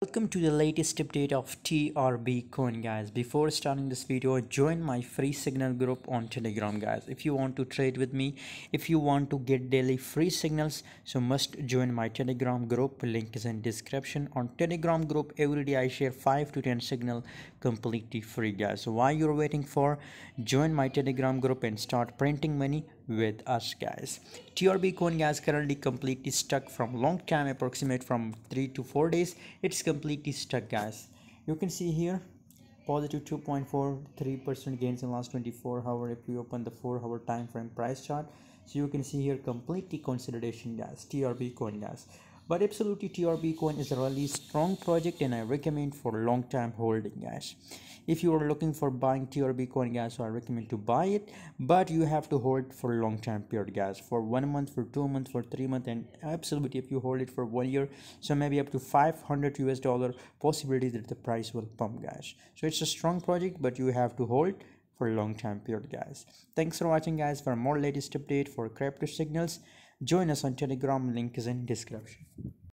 Welcome to the latest update of TRB coin, guys. Before starting this video, join my free signal group on Telegram, guys. If you want to trade with me, if you want to get daily free signals, so must join my Telegram group. Link is in description. On Telegram group, every day I share 5 to 10 signal completely free, guys. So why you're waiting for? Join my Telegram group and start printing money with us, guys. TRB coin, guys, currently completely stuck from long time, approximate from 3 to 4 days. It's completely stuck, guys. You can see here positive 2.43% gains in last 24 hours. If you open the 4-hour time frame price chart, so you can see here completely consolidation, guys. TRB coin, guys. But absolutely, TRB coin is a really strong project and I recommend for long time holding, guys. If you are looking for buying TRB coin, guys, so I recommend to buy it, but you have to hold for a long time period, guys, for 1 month, for 2 months, for 3 months, and absolutely if you hold it for 1 year, so maybe up to $500 possibility that the price will pump, guys. So it's a strong project, but you have to hold for a long time period, guys. Thanks for watching, guys. For more latest update for crypto signals, join us on Telegram. Link is in description.